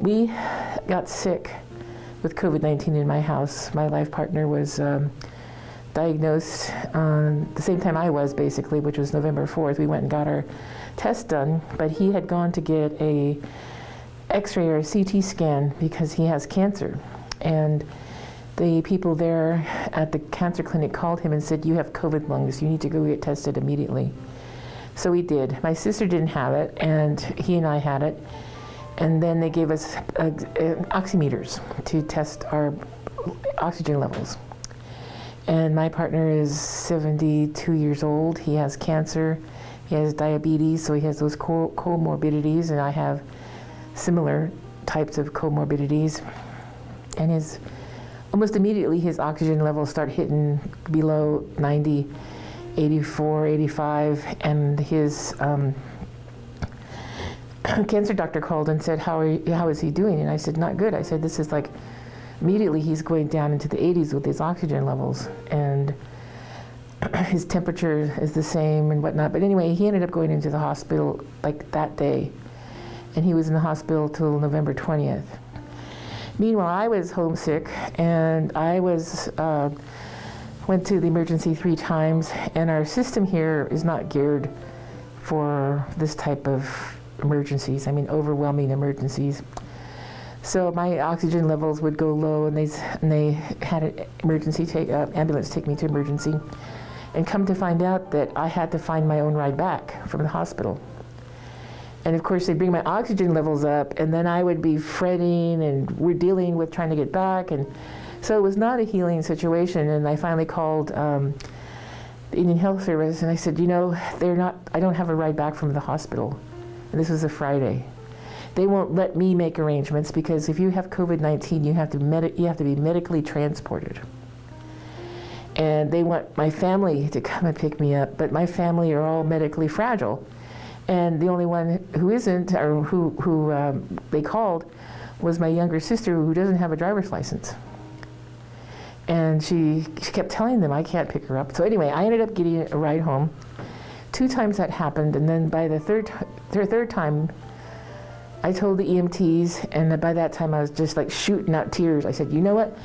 We got sick with COVID-19 in my house. My life partner was diagnosed the same time I was, basically, which was November 4th. We went and got our test done, but he had gone to get a X-ray or a CT scan because he has cancer. And the people there at the cancer clinic called him and said, "You have COVID lungs. You need to go get tested immediately." So we did. My sister didn't have it, and he and I had it. And then they gave us oximeters to test our oxygen levels. And my partner is 72 years old. He has cancer. He has diabetes, so he has those comorbidities, and I have similar types of comorbidities. And his almost immediately his oxygen levels start hitting below 90, 84, 85, and his cancer doctor called and said, how is he doing? And I said, not good. I said, this is like, immediately he's going down into the 80s with his oxygen levels, and his temperature is the same and whatnot. But anyway, he ended up going into the hospital like that day, and he was in the hospital till November 20th. Meanwhile, I was homesick, and I was went to the emergency 3 times, and our system here is not geared for this type of emergencies, I mean overwhelming emergencies. So my oxygen levels would go low, and they had an emergency ambulance take me to emergency, and come to find out that I had to find my own ride back from the hospital. And of course, they'd bring my oxygen levels up, and then I would be fretting, and we're dealing with trying to get back. And so it was not a healing situation. And I finally called the Indian Health Service, and I said, you know, I don't have a ride back from the hospital. And this was a Friday. They won't let me make arrangements, because if you have COVID-19, you have to be medically transported. And they want my family to come and pick me up, but my family are all medically fragile. And the only one who isn't, or who they called, was my younger sister, who doesn't have a driver's license. And she kept telling them, I can't pick her up. So anyway, I ended up getting a ride home. 2 times that happened, and then by the third time, I told the EMTs, and by that time I was just like shooting out tears. I said, you know what?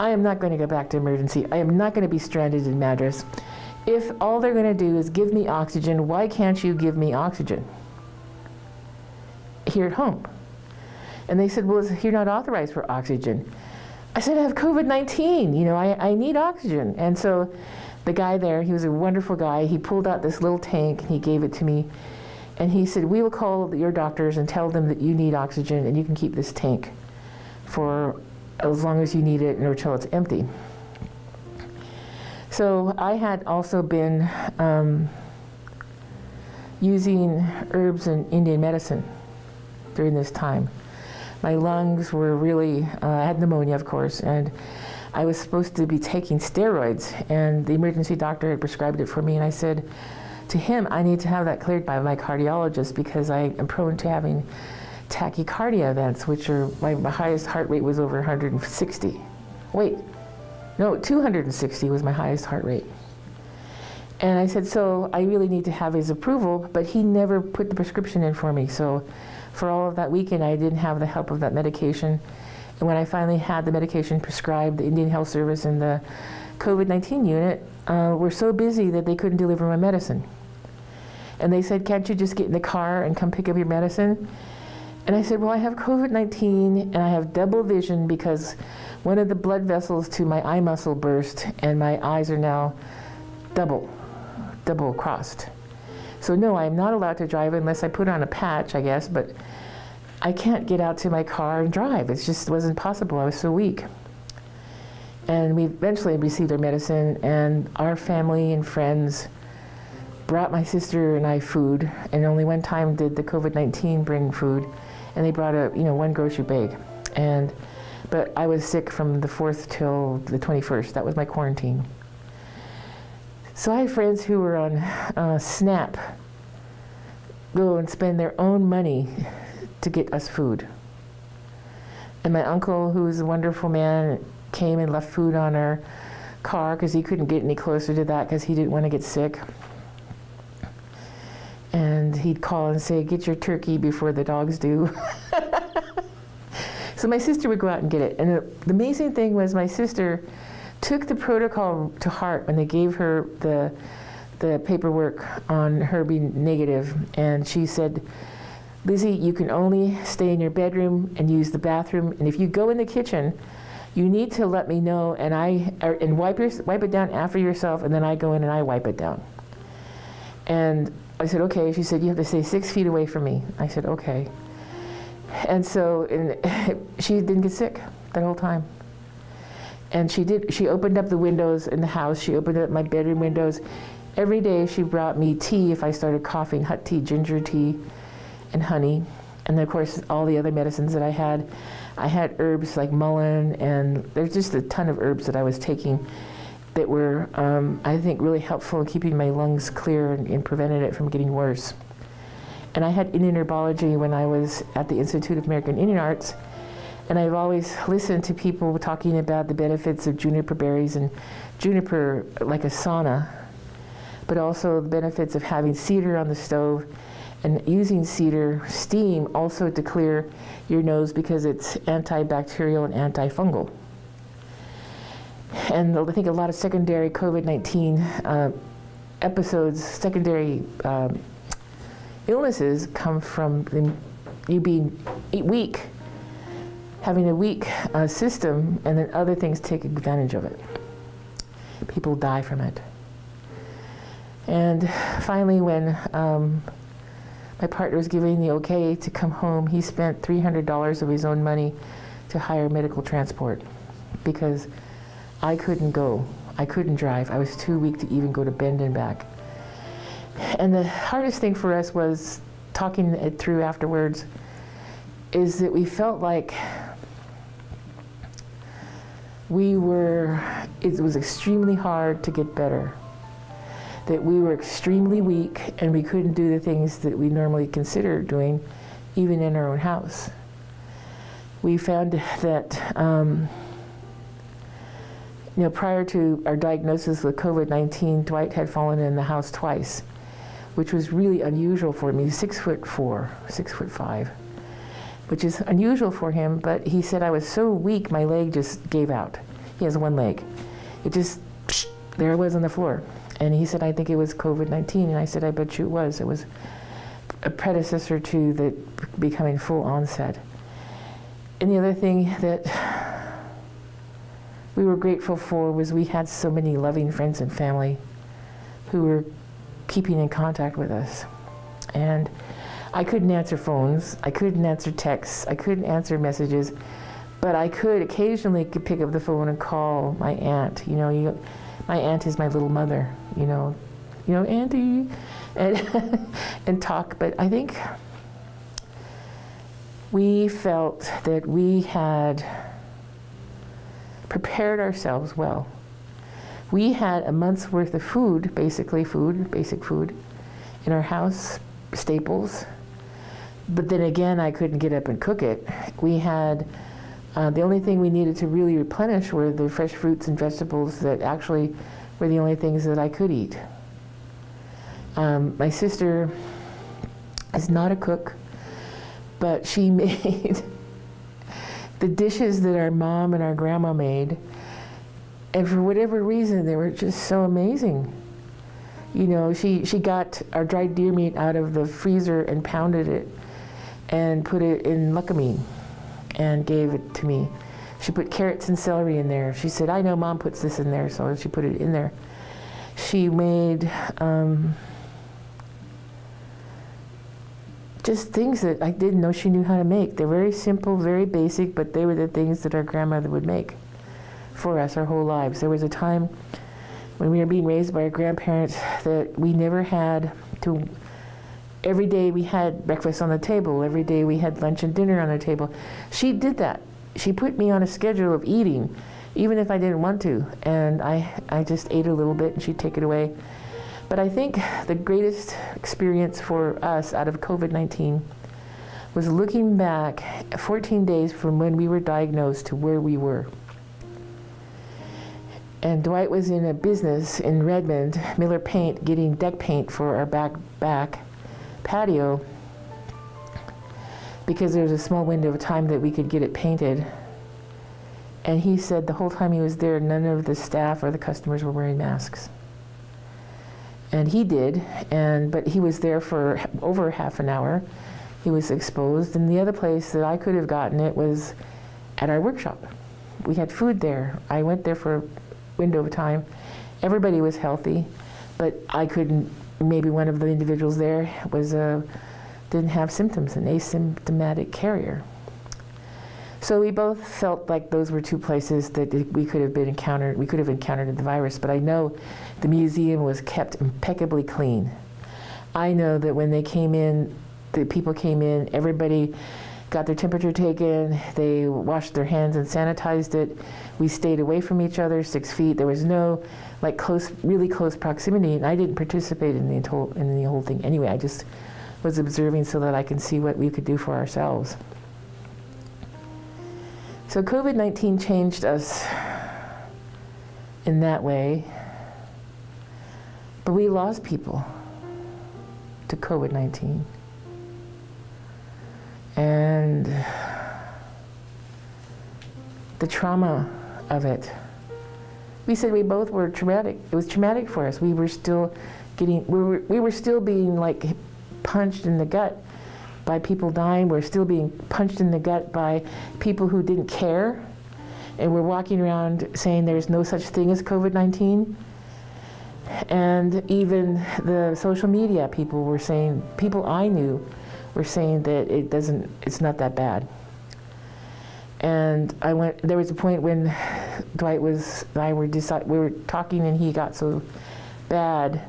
I am not going to go back to emergency. I am not going to be stranded in Madras. If all they're going to do is give me oxygen, why can't you give me oxygen here at home? And they said, well, you're not authorized for oxygen. I said, I have COVID-19. You know, I need oxygen. And so the guy there, he was a wonderful guy. He pulled out this little tank, and he gave it to me. And he said, we will call your doctors and tell them that you need oxygen, and you can keep this tank for as long as you need it or until it's empty. So I had also been using herbs and Indian medicine during this time. My lungs were really, I had pneumonia, of course, and I was supposed to be taking steroids, and the emergency doctor had prescribed it for me, and I said to him, I need to have that cleared by my cardiologist, because I am prone to having tachycardia events, which are, my highest heart rate was over 160. Wait. No, 260 was my highest heart rate. And I said, so I really need to have his approval, but he never put the prescription in for me. So for all of that weekend, I didn't have the help of that medication. And when I finally had the medication prescribed, the Indian Health Service and the COVID-19 unit were so busy that they couldn't deliver my medicine. And they said, can't you just get in the car and come pick up your medicine? And I said, well, I have COVID-19, and I have double vision because one of the blood vessels to my eye muscle burst, and my eyes are now double crossed. So no, I'm not allowed to drive unless I put on a patch, I guess, but I can't get out to my car and drive. It just wasn't possible. I was so weak. And we eventually received our medicine, and our family and friends brought my sister and I food, and only one time did the COVID-19 bring food, and they brought a, you know, 1 grocery bag. And but I was sick from the 4th till the 21st. That was my quarantine. So I had friends who were on SNAP go and spend their own money to get us food. And my uncle, who is a wonderful man, came and left food on our car because he couldn't get any closer to that because he didn't want to get sick. And he'd call and say, get your turkey before the dogs do. So my sister would go out and get it. And the amazing thing was my sister took the protocol to heart when they gave her the paperwork on her being negative. And she said, Lizzie, you can only stay in your bedroom and use the bathroom. And if you go in the kitchen, you need to let me know, and wipe it down after yourself, and then I go in and I wipe it down. And I said, okay. She said, you have to stay 6 feet away from me. I said, okay. And so she didn't get sick that whole time. And she did. She opened up the windows in the house. She opened up my bedroom windows. Every day she brought me tea if I started coughing, hot tea, ginger tea, and honey. And of course, all the other medicines that I had. I had herbs like mullein, and there's just a ton of herbs that I was taking that were, I think, really helpful in keeping my lungs clear and prevented it from getting worse. And I had Indian herbology when I was at the Institute of American Indian Arts, and I've always listened to people talking about the benefits of juniper berries and juniper like a sauna, but also the benefits of having cedar on the stove and using cedar steam also to clear your nose because it's antibacterial and antifungal. And I think a lot of secondary COVID-19 episodes, secondary illnesses come from you being weak, having a weak system, and then other things take advantage of it. People die from it. And finally, when my partner was giving the okay to come home, he spent $300 of his own money to hire medical transport because I couldn't go. I couldn't drive. I was too weak to even go to Bend and back. And the hardest thing for us was talking it through afterwards is that we felt like it was extremely hard to get better. That we were extremely weak and we couldn't do the things that we normally consider doing, even in our own house. We found that prior to our diagnosis with COVID-19, Dwight had fallen in the house twice, which was really unusual for me. 6'4", 6'5", which is unusual for him, but he said I was so weak, my leg just gave out. He has one leg. It just, there it was on the floor. And he said, I think it was COVID-19. And I said, I bet you it was. It was a predecessor to the becoming full onset. And the other thing that we were grateful for was we had so many loving friends and family who were keeping in contact with us. And I couldn't answer phones. I couldn't answer texts. I couldn't answer messages. But I could occasionally pick up the phone and call my aunt. My aunt is my little mother, auntie, and, and talk. But I think we felt that we had prepared ourselves well. We had a month's worth of food, basic food, in our house, staples. But then again, I couldn't get up and cook it. We had the only thing we needed to really replenish were the fresh fruits and vegetables that actually were the only things that I could eat. My sister is not a cook, but she made the dishes that our mom and our grandma made. And for whatever reason, they were just so amazing. She got our dried deer meat out of the freezer and pounded it and put it in luckamine and gave it to me. She put carrots and celery in there. She said, I know Mom puts this in there, so she put it in there. She made just things that I didn't know she knew how to make. They're very simple, very basic, but they were the things that our grandmother would make for us our whole lives. There was a time when we were being raised by our grandparents that we never had to. Every day we had breakfast on the table. Every day we had lunch and dinner on the table. She did that. She put me on a schedule of eating, even if I didn't want to. And I just ate a little bit and she'd take it away. But I think the greatest experience for us out of COVID-19 was looking back 14 days from when we were diagnosed to where we were. And Dwight was in a business in Redmond, Miller Paint, getting deck paint for our back patio because there was a small window of time that we could get it painted. And he said the whole time he was there, none of the staff or the customers were wearing masks. And he did, but he was there for over half an hour. He was exposed. And the other place that I could have gotten it was at our workshop. We had food there. I went there for a window of time. Everybody was healthy, but I couldn't, maybe one of the individuals there was didn't have symptoms, an asymptomatic carrier. So we both felt like those were two places that we could have encountered the virus, but I know the museum was kept impeccably clean. I know that when they came in, the people came in, everybody got their temperature taken, they washed their hands and sanitized it. We stayed away from each other 6 feet. There was no like close, really close proximity, and I didn't participate in the whole thing anyway. I just was observing so that I can see what we could do for ourselves. So COVID-19 changed us in that way, but we lost people to COVID-19. And the trauma of it. We said we both were traumatic. It was traumatic for us. We were still being like punched in the gut by people dying. We're still being punched in the gut by people who didn't care. And we're walking around saying there's no such thing as COVID-19. And even the social media people were saying, people I knew were saying that it's not that bad. And there was a point when Dwight we were talking and he got so bad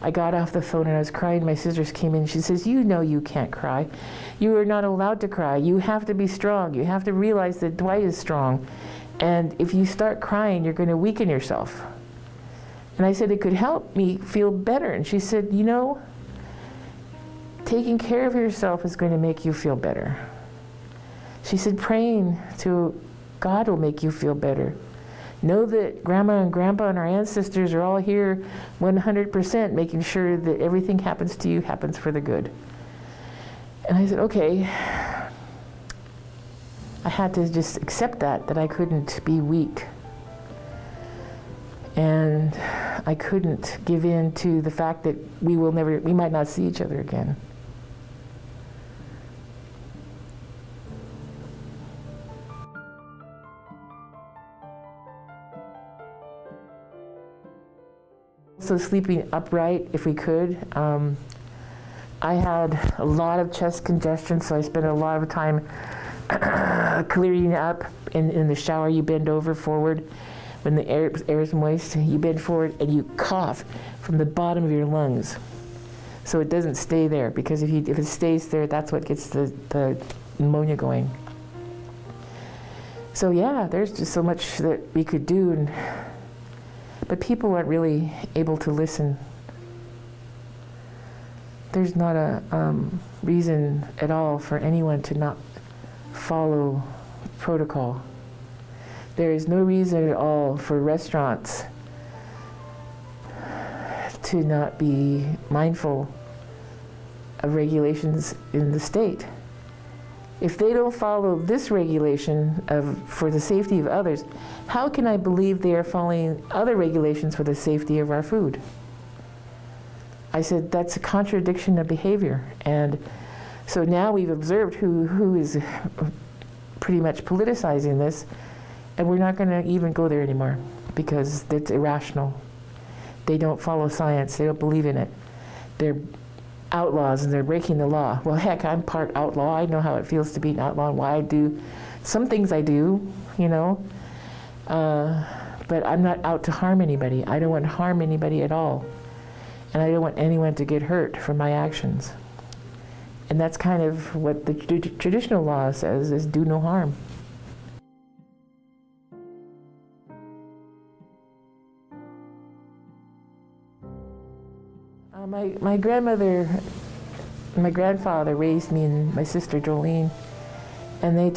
I got off the phone and I was crying. My sisters came in. She says, you know you can't cry. You are not allowed to cry. You have to be strong. You have to realize that Dwight is strong. And if you start crying, you're going to weaken yourself. And I said, it could help me feel better. And she said, you know, taking care of yourself is going to make you feel better. She said, praying to God will make you feel better. Know that Grandma and Grandpa and our ancestors are all here 100%, making sure that everything happens to you happens for the good. And I said, okay. I had to just accept that I couldn't be weak. And I couldn't give in to the fact that we might not see each other again. So sleeping upright, if we could. I had a lot of chest congestion, so I spent a lot of time clearing up. In the shower, you bend over forward. When the air is moist, you bend forward and you cough from the bottom of your lungs. So it doesn't stay there, because if it stays there, that's what gets the pneumonia going. So yeah, there's just so much that we could do. But people weren't really able to listen. There's not a reason at all for anyone to not follow protocol. There is no reason at all for restaurants to not be mindful of regulations in the state. If they don't follow this regulation for the safety of others, how can I believe they are following other regulations for the safety of our food? I said, that's a contradiction of behavior. And so now we've observed who is pretty much politicizing this, and we're not going to even go there anymore, because it's irrational. They don't follow science. They don't believe in it. They're outlaws and they're breaking the law. Well, heck, I'm part outlaw. I know how it feels to be an outlaw and why I do some things I do, you know. But I'm not out to harm anybody. I don't want to harm anybody at all. And I don't want anyone to get hurt from my actions. And that's kind of what the traditional law says, is do no harm. My grandmother and my grandfather raised me and my sister Jolene, and they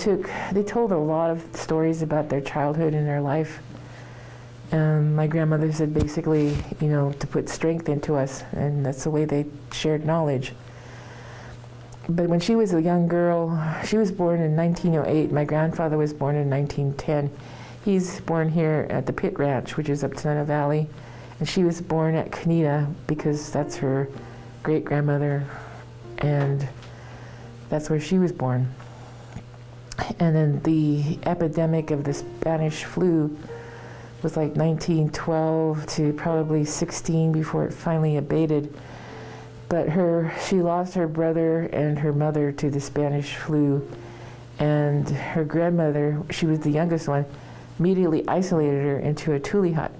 told a lot of stories about their childhood and their life. My grandmother said basically, you know, to put strength into us, and that's the way they shared knowledge. But when she was a young girl, she was born in 1908. My grandfather was born in 1910. He's born here at the Pit Ranch, which is up to Nuna Valley. And she was born at Canita because that's her great-grandmother, and that's where she was born. And then the epidemic of the Spanish flu was like 1912 to probably 16 before it finally abated. But she lost her brother and her mother to the Spanish flu, and her grandmother, she was the youngest one, immediately isolated her into a tule hut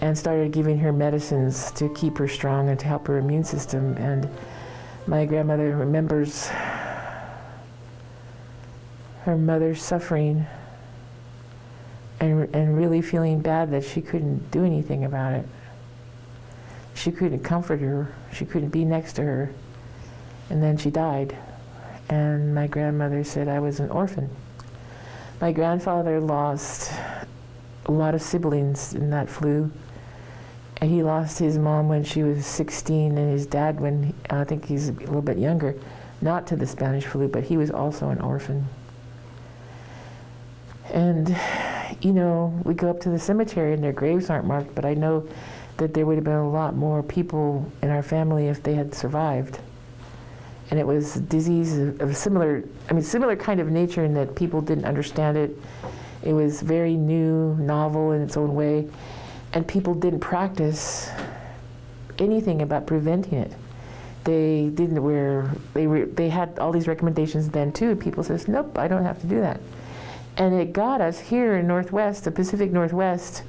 and started giving her medicines to keep her strong and to help her immune system. And my grandmother remembers her mother suffering and really feeling bad that she couldn't do anything about it. She couldn't comfort her, she couldn't be next to her, and then she died. And my grandmother said I was an orphan. My grandfather lost a lot of siblings in that flu, and he lost his mom when she was 16 and his dad when, I think he's a little bit younger, not to the Spanish flu, but he was also an orphan. And, you know, we go up to the cemetery and their graves aren't marked, but I know that there would have been a lot more people in our family if they had survived. And it was a disease of similar kind of nature in that people didn't understand it. It was very new, novel in its own way, and people didn't practice anything about preventing it. They didn't wear, they had all these recommendations then too. People says, nope, I don't have to do that. And it got us here in Northwest, the Pacific Northwest,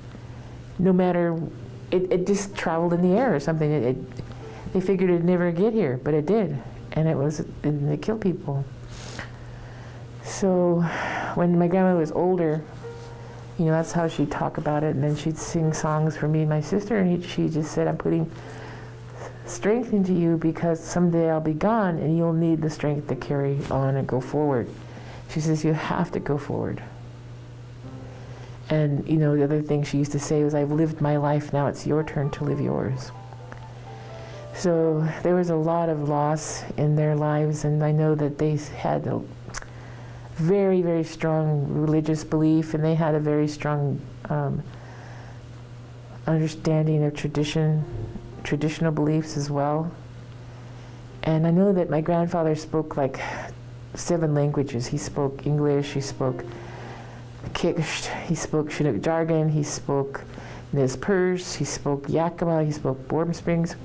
no matter, it just traveled in the air or something. They figured it'd never get here, but it did. And and it killed people. So when my grandmother was older, you know, that's how she'd talk about it, and then she'd sing songs for me and my sister, and she just said, I'm putting strength into you because someday I'll be gone and you'll need the strength to carry on and go forward. She says, you have to go forward. And, you know, the other thing she used to say was, I've lived my life, now it's your turn to live yours. So there was a lot of loss in their lives, and I know that they had a very, very strong religious belief, and they had a very strong understanding of traditional beliefs as well. And I know that my grandfather spoke like 7 languages. He spoke English, he spoke Kiksht, he spoke Chinook Jargon, he spoke Nez Perce, he spoke Yakima, he spoke Borden Springs.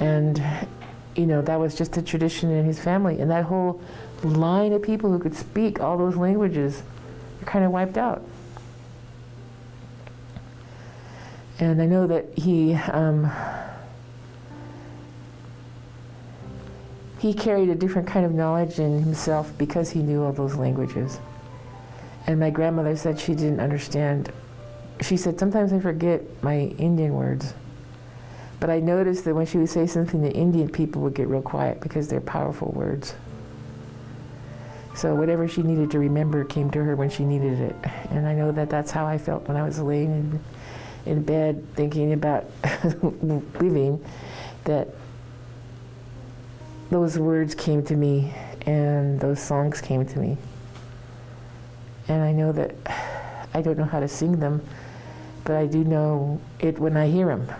And, you know, that was just a tradition in his family. And that whole line of people who could speak all those languages were kind of wiped out. And I know that he carried a different kind of knowledge in himself because he knew all those languages. And my grandmother said she didn't understand. She said, sometimes I forget my Indian words. But I noticed that when she would say something, the Indian people would get real quiet because they're powerful words. So whatever she needed to remember came to her when she needed it. And I know that that's how I felt when I was laying in bed thinking about living, that those words came to me and those songs came to me. And I know that I don't know how to sing them, but I do know it when I hear them.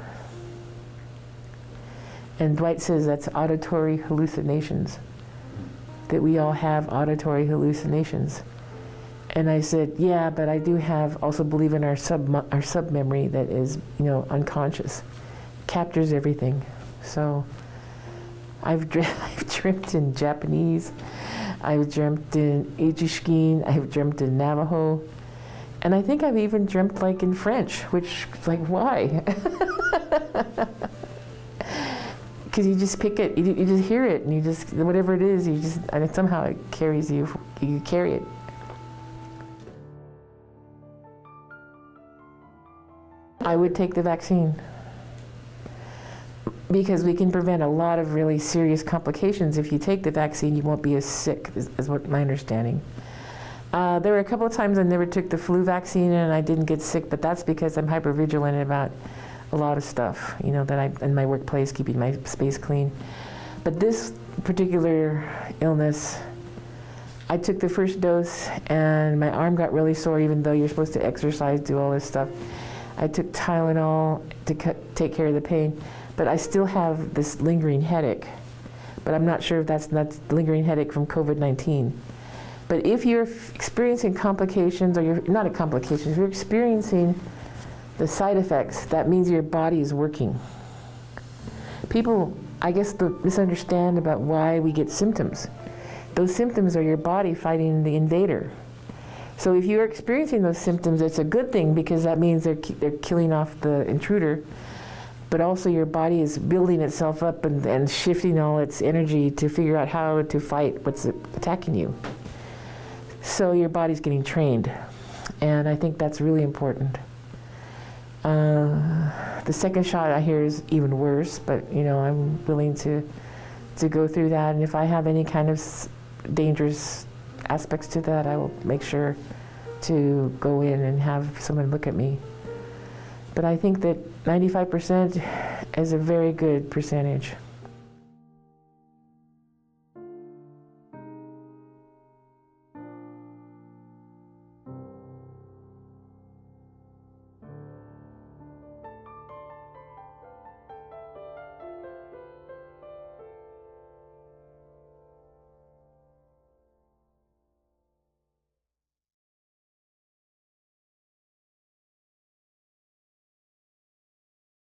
And Dwight says that's auditory hallucinations, that we all have auditory hallucinations. And I said, yeah, but I do also believe in our sub-memory that is, you know, unconscious, captures everything. So I've dreamt in Japanese, I've dreamt in Ichishkin, I've dreamt in Navajo, and I think I've even dreamt like in French, which is like, why? Because you just pick it, you just hear it, and you just, whatever it is, and somehow it carries you, you carry it. I would take the vaccine because we can prevent a lot of really serious complications. If you take the vaccine, you won't be as sick, is what my understanding. There were a couple of times I never took the flu vaccine and I didn't get sick, but that's because I'm hypervigilant about a lot of stuff, you know, that in my workplace, keeping my space clean. But this particular illness, I took the first dose and my arm got really sore, even though you're supposed to exercise, do all this stuff. I took Tylenol to take care of the pain, but I still have this lingering headache. But I'm not sure if that's lingering headache from COVID-19. But if you're experiencing complications, or you're not a complication, if you're experiencing the side effects, that means your body is working. People, I guess, misunderstand about why we get symptoms. Those symptoms are your body fighting the invader. So if you're experiencing those symptoms, it's a good thing, because that means they're killing off the intruder, but also your body is building itself up and shifting all its energy to figure out how to fight what's attacking you. So your body's getting trained, and I think that's really important. The second shot I hear is even worse, but you know, I'm willing to go through that, and if I have any kind of dangerous aspects to that, I will make sure to go in and have someone look at me. But I think that 95% is a very good percentage.